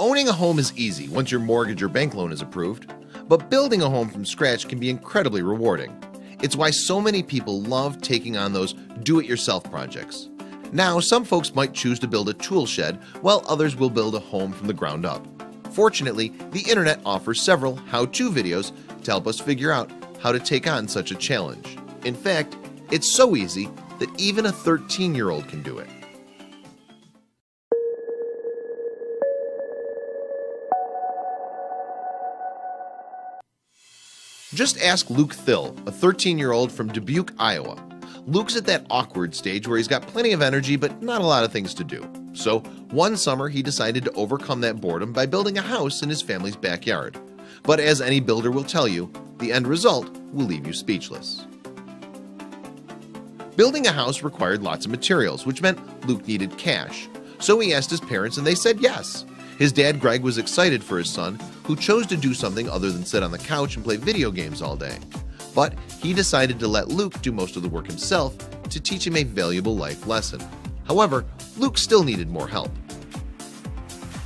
Owning a home is easy once your mortgage or bank loan is approved, but building a home from scratch can be incredibly rewarding. It's why so many people love taking on those do-it-yourself projects. Now, some folks might choose to build a tool shed, while others will build a home from the ground up. Fortunately, the internet offers several how-to videos to help us figure out how to take on such a challenge. In fact, it's so easy that even a 13-year-old can do it. Just ask Luke Thill, a 13-year-old from Dubuque, Iowa. Luke's at that awkward stage where he's got plenty of energy but not a lot of things to do. So one summer he decided to overcome that boredom by building a house in his family's backyard. But as any builder will tell you, the end result will leave you speechless. Building a house required lots of materials, which meant Luke needed cash. So he asked his parents and they said yes. His dad, Greg, was excited for his son, who chose to do something other than sit on the couch and play video games all day. But he decided to let Luke do most of the work himself to teach him a valuable life lesson. However, Luke still needed more help.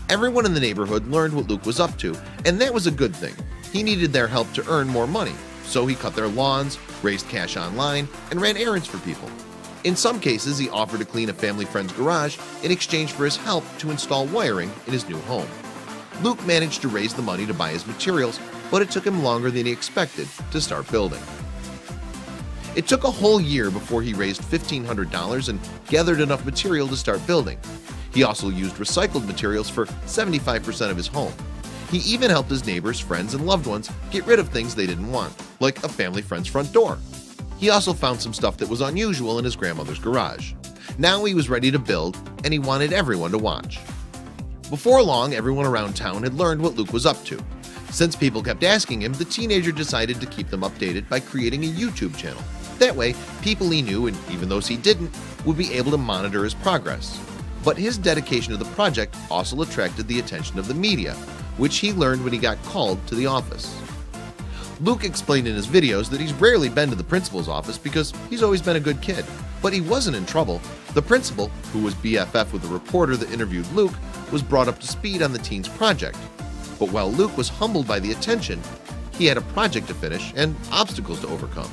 Everyone in the neighborhood learned what Luke was up to, and that was a good thing. He needed their help to earn more money, so he cut their lawns, raised cash online, and ran errands for people. In some cases, he offered to clean a family friend's garage in exchange for his help to install wiring in his new home. Luke managed to raise the money to buy his materials, but it took him longer than he expected to start building. It took a whole year before he raised $1,500 and gathered enough material to start building. He also used recycled materials for 75% of his home. He even helped his neighbors, friends, and loved ones get rid of things they didn't want, like a family friend's front door. He also found some stuff that was unusual in his grandmother's garage. Now he was ready to build, and he wanted everyone to watch. Before long, everyone around town had learned what Luke was up to. Since people kept asking him, the teenager decided to keep them updated by creating a YouTube channel. That way, people he knew, and even those he didn't, would be able to monitor his progress. But his dedication to the project also attracted the attention of the media, which he learned when he got called to the office. Luke explained in his videos that he's rarely been to the principal's office because he's always been a good kid. But he wasn't in trouble. The principal, who was BFF with the reporter that interviewed Luke, was brought up to speed on the teen's project. But while Luke was humbled by the attention, he had a project to finish and obstacles to overcome.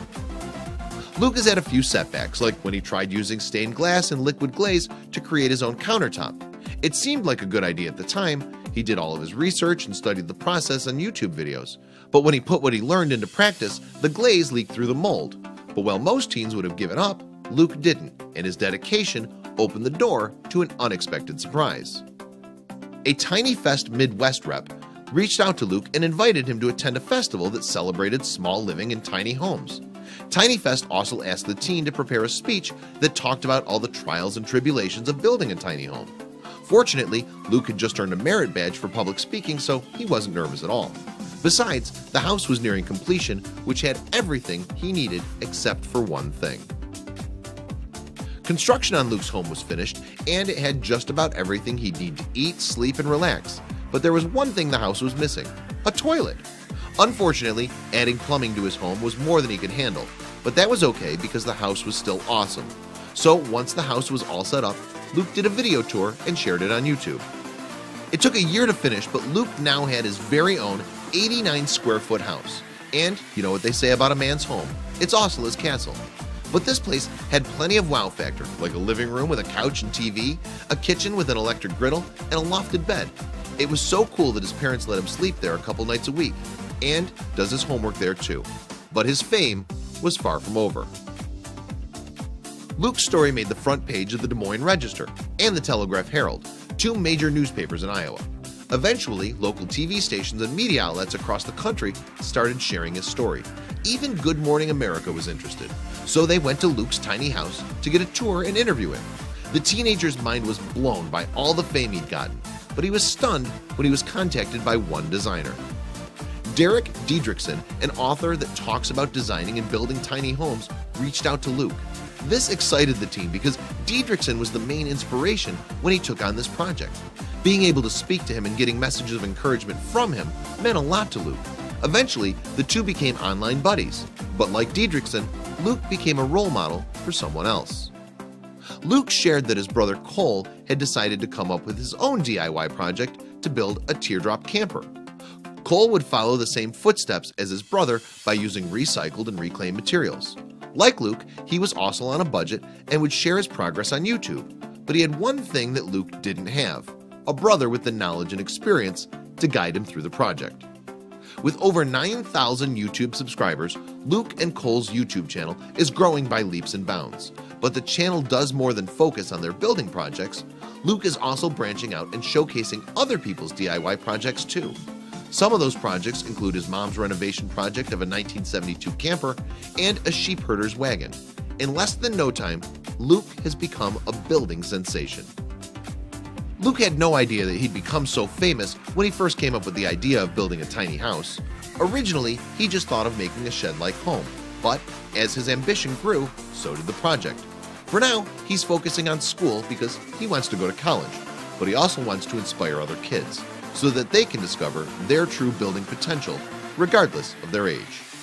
Luke has had a few setbacks, like when he tried using stained glass and liquid glaze to create his own countertop. It seemed like a good idea at the time. He did all of his research and studied the process on YouTube videos. But when he put what he learned into practice, the glaze leaked through the mold. But while most teens would have given up, Luke didn't, and his dedication opened the door to an unexpected surprise. A Tiny Fest Midwest rep reached out to Luke and invited him to attend a festival that celebrated small living in tiny homes. Tiny Fest also asked the teen to prepare a speech that talked about all the trials and tribulations of building a tiny home. Fortunately, Luke had just earned a merit badge for public speaking, so he wasn't nervous at all. Besides, the house was nearing completion, which had everything he needed except for one thing. Construction on Luke's home was finished, and it had just about everything he'd need to eat, sleep, and relax. But there was one thing the house was missing: a toilet. Unfortunately, adding plumbing to his home was more than he could handle, but that was okay because the house was still awesome. So once the house was all set up, Luke did a video tour and shared it on YouTube. It took a year to finish, but Luke now had his very own 89-square-foot house. And you know what they say about a man's home: it's also his castle. But this place had plenty of wow factor, like a living room with a couch and TV, a kitchen with an electric griddle, and a lofted bed. It was so cool that his parents let him sleep there a couple nights a week, and does his homework there too. But his fame was far from over. Luke's story made the front page of the Des Moines Register and the Telegraph Herald, two major newspapers in Iowa. Eventually, local TV stations and media outlets across the country started sharing his story. Even Good Morning America was interested, so they went to Luke's tiny house to get a tour and interview him. The teenager's mind was blown by all the fame he'd gotten, but he was stunned when he was contacted by one designer. Derek Diedrichsen, an author that talks about designing and building tiny homes, reached out to Luke. This excited the team because Diedrichsen was the main inspiration when he took on this project. Being able to speak to him and getting messages of encouragement from him meant a lot to Luke. Eventually, the two became online buddies, but like Diedrichsen, Luke became a role model for someone else. Luke shared that his brother Cole had decided to come up with his own DIY project to build a teardrop camper. Cole would follow the same footsteps as his brother by using recycled and reclaimed materials. Like Luke, he was also on a budget and would share his progress on YouTube, but he had one thing that Luke didn't have: a brother with the knowledge and experience to guide him through the project. With over 9,000 YouTube subscribers, Luke and Cole's YouTube channel is growing by leaps and bounds. But the channel does more than focus on their building projects. Luke is also branching out and showcasing other people's DIY projects too. Some of those projects include his mom's renovation project of a 1972 camper and a sheep herder's wagon. In less than no time, Luke has become a building sensation. Luke had no idea that he'd become so famous when he first came up with the idea of building a tiny house. Originally, he just thought of making a shed-like home, but as his ambition grew, so did the project. For now, he's focusing on school because he wants to go to college, but he also wants to inspire other kids so that they can discover their true building potential, regardless of their age.